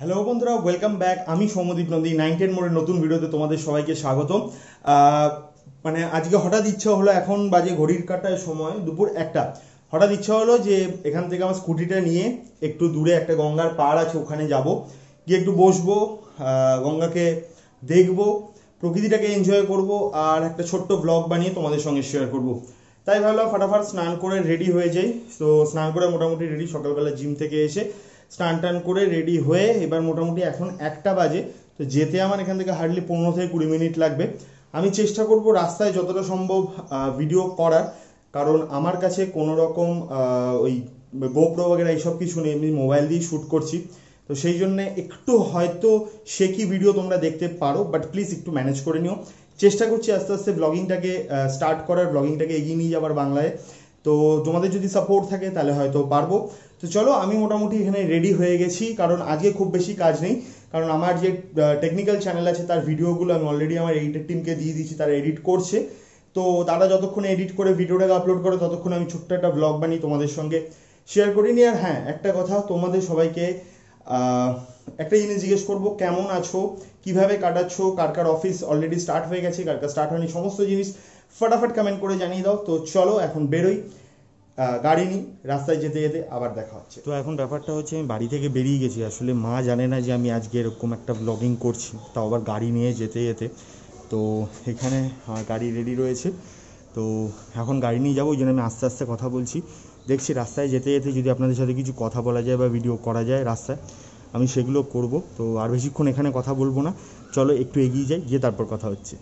Hello बंधुरा welcome back आमी सौम्यदीप नंदी 9-10 मोड़े नतून भिडियोते तोमादेर सबाइके स्वागतम। माने आजके हठात् इच्छा हलो, एखन बाजे घड़िर काटाय समय दुपुर 1टा। हठात् इच्छा हलो जे एखान थेके आमार स्कुटिटा निये एकटु दूरे एकटा गंगार पाड़ आछे, ओखाने जाबो, गিয়ে एकटु बसबो, गंगाके देखबो, प्रकृतिटाके एनजय करबो और एकटा छोट्ट ब्लग बानिये तोमादेर संगे शेयर करबो। ताई भाबलाम फटाफट स्नान करे रेडी हये जाई। तो स्नान करे मोटामुटी रेडी, सकालबेला जिम थेके एसे स्नान टान करे रेडी हुए एबार मोटामुटी एखन 1टा बाजे। तो जेते आमार एखान थेके हार्डलि 15-20 मिनट लागबे। आमी चेष्टा करब रास्ताय जतटा सम्भव भिडियो करार, कारण आमार काछे कोनो रकम ओई गोप्रो वगैरह एइसब किछु नेই, आमी मोबाइल दिये शुट करछि। तो सेइ जन्य एकटु हয়তো शेकी भिडियो तोमरा देखते पारो, बाट प्लिज एकटु मैनेज करे निও। चेष्टा करछि आस्ते आस्ते ब्लगिंगटाके स्टार्ट करार, ब्लगिंगटाके एगिয়ে নিয়ে যাবার বাংলায়। तो तुम्हारे जो सपोर्ट थे तेल पारबो। तो चलो आमी मोटामुटी एखाने रेडी हो गेছি, कारण आज के खूब बेशी काज नहीं, कारण आमार जे टेक्निकल चैनल आछे तार भिडियोगुलो आमी अलरेडी आमार एडिटर टीम के दिए दीची, तारा एडिट करछे। तो तारा जतक्षण एडिट करे भिडियोटाके आपलोड करे ततक्षण आमी छोट्ट एकटा ब्लग बानिয়ে तुम्हारे संगे शेयर करिনি। আর হ্যাঁ, একটা কথা তোমাদের সবাইকে একটা জিনিস জিজ্ঞেস করব, কেমন আছো, কিভাবে কাটাচ্ছো, কার কার অফিস অলরেডি স্টার্ট হয়ে গেছে, কার কার স্টার্ট হয়নি, সমস্ত জিনিস फटाफट कमेंट करे जानिए दाओ। तो चलो एखन बेरोई, गाड़ी नहीं, रास्ताय जेते जेते आबार देखा होच्छे। तो एखन ब्यापारटा होच्छे आमी बाड़ी थेके बेरिये गेছি। आसले मा जाने ना जे आमी आजके एरकम एकटा ब्लगिंग करছি, ताও आबार गाड़ी निये जेते जेते। तो एखाने आमार गाड़ी रेडी रयेছে, तो एखन गाड़ी निये जाबো, ओইজন্য आमी आस्ते आस्ते कथा बोलছি। देखছি রাস্তায় যেতে যেতে যদি আপনাদের সাথে কিছু কথা বলা যায় বা ভিডিও করা যায় রাস্তায়, আমি সেগুলো করব। তো আর বেশিক্ষণ এখানে কথা বলবো না, চলো একটু এগিয়ে যাই, গিয়ে তারপর কথা হচ্ছে।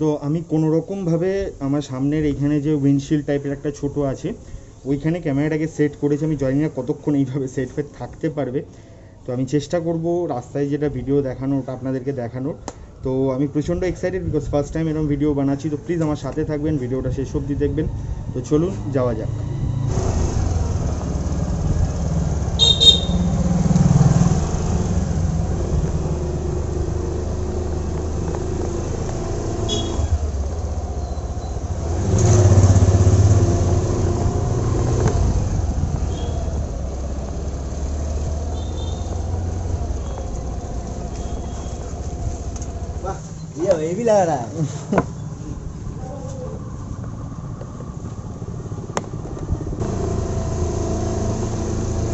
तो आमी कोनो रकम भावे आमार सामनेर एखाने जे उइंडशिल्ड टाइपेर एकटा छोटो आछे ओइखाने क्यामेराटाके सेट करेछि। आमी जानि ना कतक्षण एइभावे सेट हये थाकते पारबे। तो आमी चेष्टा करब रास्ताय जेटा भिडियो देखानो ओटा आपनादेरके देखानो। तो आमी प्रचंड एक्साइटेड, बिकज फार्स्ट टाइम एरकम भिडियो बानाচ্ছি। तो प्लिज आमार साथे थाकबेन, भिडियोटा शेष अब्दि देखबेन। तो चलुन जावा जाक। ये भी लग रहा है।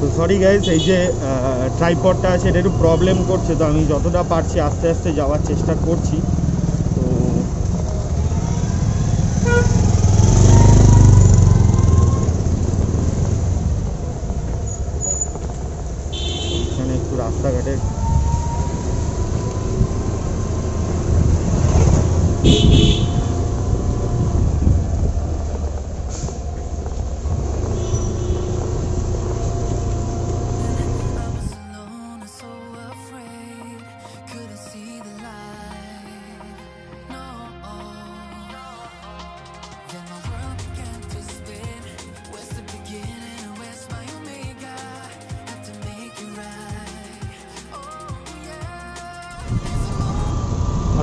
तो सॉरी गाइस, ये ट्राइपॉड टा आछे एकটু प्रॉब्लेम করছে। तो আমি যতটা পারছি আস্তে আস্তে যাওয়ার চেষ্টা করছি। तो এখানে একটু রাস্তাঘাটে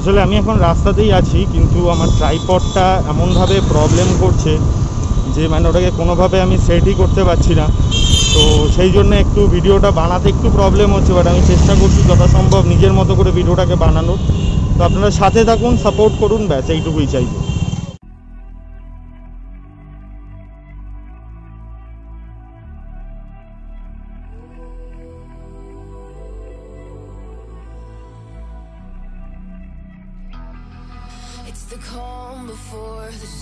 আসলে আমি এখন রাস্তাতেই আছি, কিন্তু আমার ট্রাইপডটা এমন ভাবে প্রবলেম করছে যে মানে ওটাকে কোনো ভাবে আমি সেটই করতে পারছি না। তো সেই জন্য একটু ভিডিওটা বানাতে একটু প্রবলেম হচ্ছে, বাট আমি চেষ্টা করছি যতটা সম্ভব নিজের মতো করে ভিডিওটাকে বানানোর। তো আপনারা সাথে থাকুন, সাপোর্ট করুন, ব্যাস এইটুকুই চাই।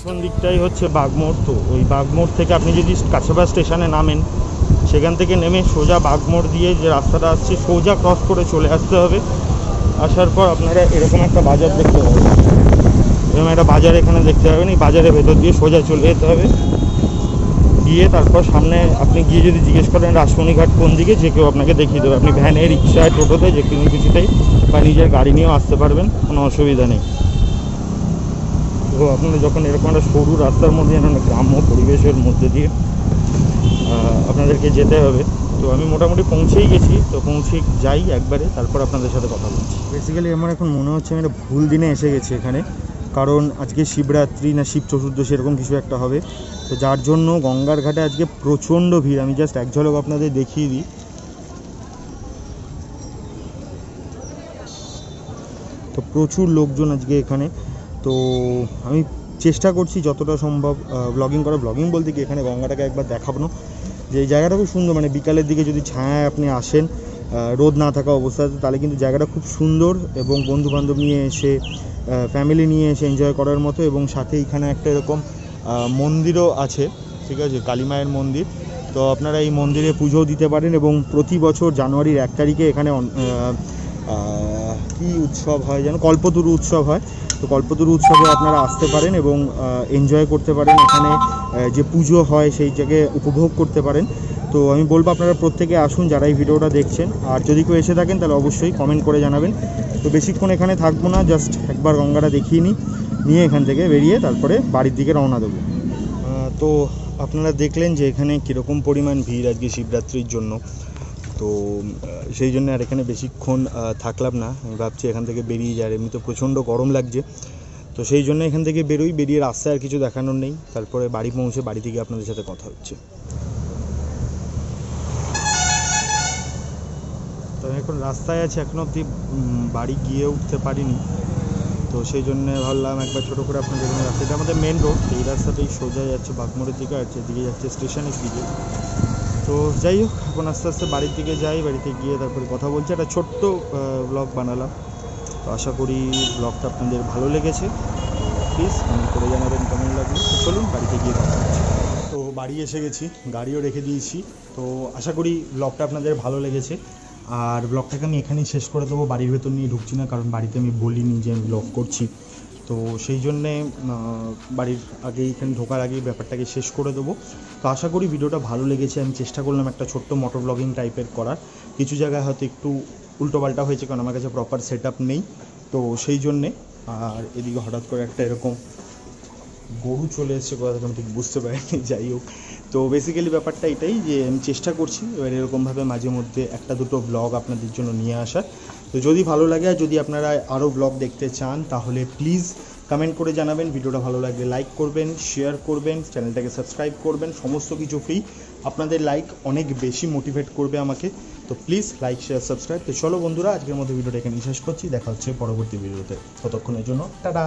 কোন দিকটাই হচ্ছে বাগমোড়। তো ওই বাগমোড় থেকে আপনি যদি কাছাড়া স্টেশনে নামেন, সেখান থেকে নেমে সোজা বাগমোড় দিয়ে যে রাস্তাটা আসছে সোজা ক্রস করে চলে আসতে হবে। আসার পর আপনারা এরকম একটা বাজার দেখতে পাবেন, এরকম একটা বাজার এখানে দেখতে পাবেন। এই বাজারের ভেতর দিয়ে সোজা চলে যেতে হবে, গিয়ে তারপর সামনে আপনি গিয়ে যদি জিজ্ঞেস করেন রাসমণি ঘাট কোন দিকে, যে কেউ আপনাকে দেখিয়ে দেবে। আপনি ভ্যানে, রিক্সায়, টোটোতে, যে কোনো কিছুতেই বা নিজের গাড়ি নিয়েও আসতে পারবেন, কোনো অসুবিধা নেই। তো আপনারা যখন এরকম একটা সরু রাস্তার মধ্যে, গ্রাম্য পরিবেশের মধ্যে দিয়ে আপনাদেরকে যেতে হবে, তো तो আমি মোটামুটি পৌঁছেই গেছি, তো পৌঁছে যাই একবারে, তারপর আপনাদের সাথে কথা বলছি। বেসিক্যালি আমার এখন মনে হচ্ছে আমি একটা ভুল দিনে এসে গেছি এখানে, কারণ আজকে শিবরাত্রি না শিব চতুর্দশী এরকম কিছু একটা হবে, তো যার জন্য গঙ্গার ঘাটে আজকে প্রচণ্ড ভিড়। আমি জাস্ট এক ঝলক আপনাদের দেখিয়ে দিই। তো প্রচুর লোকজন আজকে এখানে, তো আমি চেষ্টা করছি যতটা সম্ভব ব্লগিং করা, ব্লগিং বলতে কি এখানে গঙ্গাটাকে একবার দেখাবো, যে জায়গাটা খুব সুন্দর, মানে বিকালের দিকে যদি ছায়ায় আপনি আসেন রোদ না থাকা অবস্থাতে, তাহলে কিন্তু জায়গাটা খুব সুন্দর এবং বন্ধুবান্ধব নিয়ে এসে ফ্যামিলি নিয়ে এসে এনজয় করার মতো। এবং সাথে এখানে একটা এরকম মন্দিরও আছে, ঠিক আছে, কালী মায়ের মন্দির, তো আপনারা এই মন্দিরে পুজো দিতে পারেন। এবং প্রতি বছর জানুয়ারির 1 তারিখে এখানে কী উৎসব হয় যেন, কল্পতরু উৎসব হয়, তো কল্পতরু উৎসবে আপনারা আসতে পারেন এবং এনজয় করতে পারেন, এখানে যে পুজো হয় সেই জায়গায় উপভোগ করতে পারেন। তো আমি বলবো আপনারা প্রত্যেকে আসুন যারা এই ভিডিওটা দেখছেন, আর যদি কেউ এসে থাকেন তাহলে অবশ্যই কমেন্ট করে জানাবেন। তো বেশিক্ষণ এখানে থাকবো না, জাস্ট একবার গঙ্গাটা দেখিয়ে নিই, নিয়ে এখান থেকে বেরিয়ে তারপরে বাড়ির দিকে রওনা দেবো। তো আপনারা দেখলেন যে এখানে কীরকম পরিমাণ ভিড় আজকে শিবরাত্রির জন্য, তো সেই জন্য আর এখানে বেশিক্ষণ থাকলাম না। আমি ভাবছি এখান থেকে বেরিয়ে যাই, এমনি তো প্রচণ্ড গরম লাগছে, তো সেই জন্য এখান থেকে বেরোই, বেরিয়ে রাস্তায় আর কিছু দেখানোর নেই, তারপরে বাড়ি পৌঁছে বাড়ি থেকে আপনাদের সাথে কথা হচ্ছে। তো এখন রাস্তায় আছে, এখনও অবধি বাড়ি গিয়ে উঠতে পারিনি, তো সেই জন্য ভাবলাম একবার ছোটো করে আপনাদের রাস্তাটা, আমাদের মেন রোড, এই রাস্তাটাই সোজা যাচ্ছে বাগমোড়ের দিকে, আর যেদিকে যাচ্ছে স্টেশনের দিকে। তো যাই হোক এখন আস্তে আস্তে বাড়ির দিকে যাই, বাড়িতে গিয়ে তারপরে কথা বলছি। একটা ছোট্ট ব্লগ বানালাম, তো আশা করি ব্লগটা আপনাদের ভালো লেগেছে, প্লিজ কমেন্ট করে জানাবেন কেমন লাগলো। তো চলুন বাড়িতে গিয়ে কথা বলছি। তো বাড়ি এসে গেছি, গাড়িও রেখে দিয়েছি, তো আশা করি ব্লগটা আপনাদের ভালো লেগেছে। আর ব্লগটাকে আমি এখানেই শেষ করে দেবো, বাড়ির ভেতর নিয়ে ঢুকছি না, কারণ বাড়িতে আমি বলিনি যে আমি ব্লগ করছি, তো সেই জন্যে বাড়ির আগেই এখানে ঢোকার আগেই ব্যাপারটাকে শেষ করে দেবো। তো আশা করি ভিডিওটা ভালো লেগেছে। আমি চেষ্টা করলাম একটা ছোট্ট মোটর ব্লগিং টাইপের করার, কিছু জায়গায় হয়তো একটু উল্টোপাল্টা হয়েছে কারণ আমার কাছে প্রপার সেট আপ নেই, তো সেই জন্যে। আর এদিকে হঠাৎ করে একটা এরকম গরু চলে এসেছে, কথাটা আমি ঠিক বুঝতে পারিনি, যাই হোক। তো বেসিক্যালি ব্যাপারটা এটাই যে আমি চেষ্টা করছি এবার এরকমভাবে মাঝে মধ্যে একটা দুটো ব্লগ আপনাদের জন্য নিয়ে আসার। তো যদি ভালো লাগে আর যদি আপনারা আরও ব্লগ দেখতে চান তাহলে প্লিজ কমেন্ট করে জানাবেন, ভিডিওটা ভালো লাগলে লাইক করবেন, শেয়ার করবেন, চ্যানেলটাকে সাবস্ক্রাইব করবেন, সমস্ত কিছু ফ্রি। আপনাদের লাইক অনেক বেশি মোটিভেট করবে আমাকে, তো প্লিজ লাইক, শেয়ার, সাবস্ক্রাইব। তো চলো বন্ধুরা, আজকের মতো ভিডিওটা এখানে শেষ করছি, দেখা হচ্ছে পরবর্তী ভিডিওতে, ততক্ষণের জন্য টাটা।